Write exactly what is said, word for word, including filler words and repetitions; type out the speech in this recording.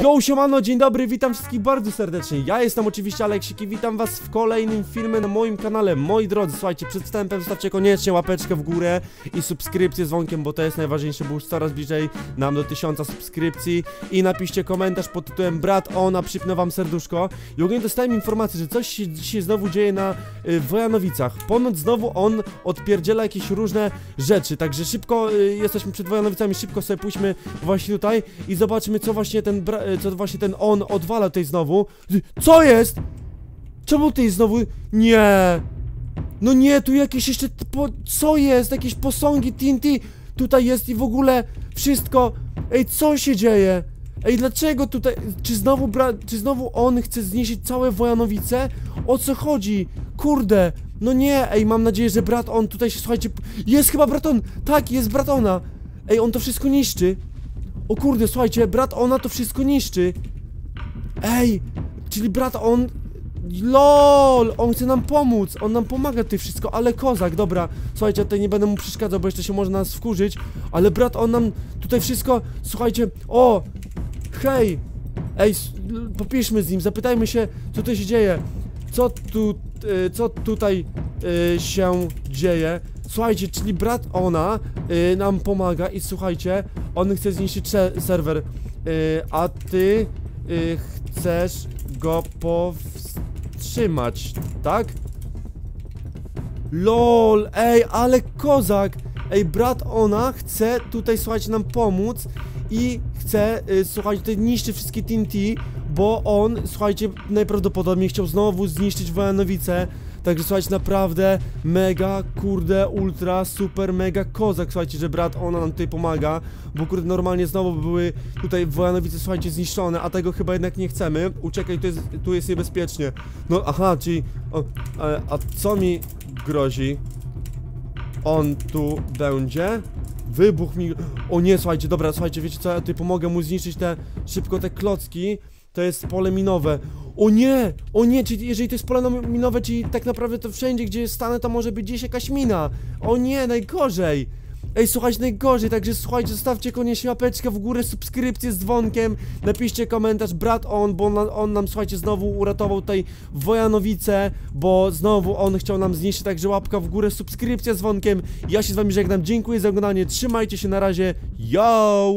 Yo, siemano, dzień dobry, witam wszystkich bardzo serdecznie. Ja jestem oczywiście Aleksik i witam was w kolejnym filmie na moim kanale. Moi drodzy, słuchajcie, przed wstępem zostawcie koniecznie łapeczkę w górę i subskrypcję z dzwonkiem, bo to jest najważniejsze, bo już coraz bliżej nam do tysiąca subskrypcji. I napiszcie komentarz pod tytułem brat, ona, przypnę wam serduszko. I ogólnie dostałem informację, że coś się dzisiaj znowu dzieje na y, Wojanowicach. Ponoć znowu on odpierdziela jakieś różne rzeczy, także szybko y, jesteśmy przed Wojanowicami, szybko sobie pójdźmy właśnie tutaj i zobaczmy, co właśnie ten brat, co właśnie ten on odwala tutaj znowu. Co jest? Czemu tutaj znowu? Nie. No nie, tu jakieś jeszcze... Co jest? Jakieś posągi T N T tutaj jest i w ogóle wszystko. Ej, co się dzieje? Ej, dlaczego tutaj... Czy znowu bra... Czy znowu on chce zniszczyć całe Wojanowice? O co chodzi? Kurde. No nie, ej, mam nadzieję, że brat on tutaj się... Słuchajcie... Jest chyba brat on! Tak, jest brat ona! Ej, on to wszystko niszczy. O kurde, słuchajcie, brat ona to wszystko niszczy. Ej, czyli brat on... LOL, on chce nam pomóc, on nam pomaga tutaj wszystko, ale kozak, dobra. Słuchajcie, tutaj nie będę mu przeszkadzał, bo jeszcze się może nas wkurzyć. Ale brat on nam tutaj wszystko... Słuchajcie, o! Hej! Ej, popiszmy z nim, zapytajmy się, co tutaj się dzieje. Co tu... Y, co tutaj y, się dzieje? Słuchajcie, czyli brat ona y, nam pomaga i słuchajcie, on chce zniszczyć serwer, y, a ty y, chcesz go powstrzymać, tak? LOL, ej, ale kozak! Ej, brat ona chce tutaj, słuchajcie, nam pomóc i chce, y, słuchajcie, tutaj niszczy wszystkie T N T, bo on, słuchajcie, najprawdopodobniej chciał znowu zniszczyć Wojanowice. Także słuchajcie, naprawdę mega, kurde, ultra, super, mega kozak, słuchajcie, że brat ona nam tutaj pomaga. Bo kurde, normalnie znowu były tutaj Wojanowice, słuchajcie, zniszczone, a tego chyba jednak nie chcemy. Uciekaj, tu jest, tu jest niebezpiecznie. No aha, czyli... O, a, a co mi grozi? On tu będzie? Wybuch mi... O nie, słuchajcie, dobra, słuchajcie, wiecie co, ja tutaj pomogę mu zniszczyć te... Szybko te klocki. To jest pole minowe. O nie! O nie! Czyli jeżeli to jest pole minowe, czyli tak naprawdę to wszędzie, gdzie stanę, to może być gdzieś jakaś mina. O nie! Najgorzej! Ej, słuchajcie, najgorzej, także słuchajcie, zostawcie koniecznie łapeczkę w górę, subskrypcję z dzwonkiem, napiszcie komentarz brat on, bo on, on nam, słuchajcie, znowu uratował tutaj Wojanowice, bo znowu on chciał nam zniszczyć, także łapka w górę, subskrypcja z dzwonkiem. Ja się z wami żegnam, dziękuję za oglądanie, trzymajcie się, na razie, yo!